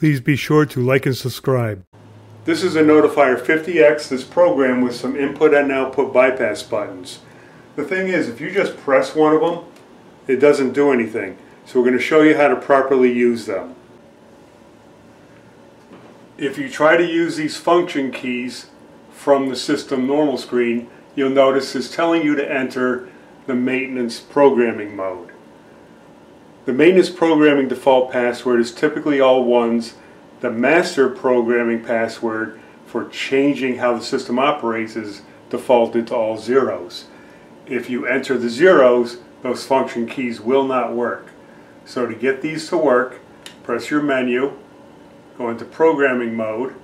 Please be sure to like and subscribe. This is a Notifier 50X that's programmed with some input and output bypass buttons. The thing is, if you just press one of them, it doesn't do anything. So we're going to show you how to properly use them. If you try to use these function keys from the system normal screen, you'll notice it's telling you to enter the maintenance programming mode. The maintenance programming default password is typically all ones. The master programming password for changing how the system operates is defaulted to all zeros. If you enter the zeros, those function keys will not work. So to get these to work, press your menu, go into programming mode,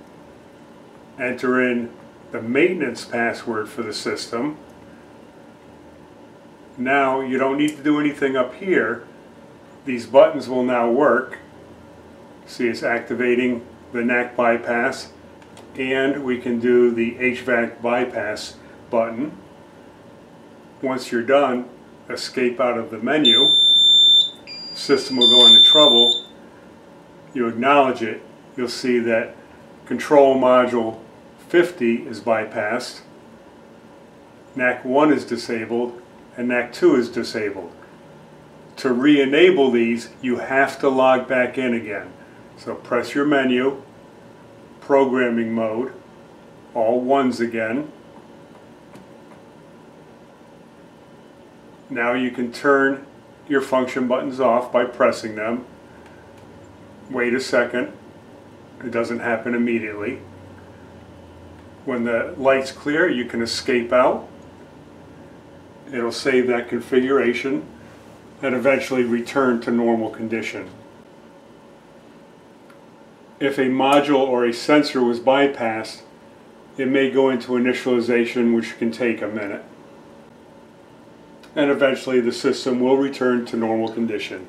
enter in the maintenance password for the system. Now you don't need to do anything up here. These buttons will now work. See, it's activating the NAC bypass, and we can do the HVAC bypass button. Once you're done, escape out of the menu. System will go into trouble. You acknowledge it. You'll see that control module 50 is bypassed, NAC 1 is disabled, and NAC 2 is disabled. To re-enable these, you have to log back in again. So press your menu, programming mode, all ones again. Now you can turn your function buttons off by pressing them. Wait a second, it doesn't happen immediately. When the light's clear, you can escape out. It'll save that configuration and eventually return to normal condition. If a module or a sensor was bypassed, it may go into initialization, which can take a minute. And eventually the system will return to normal condition.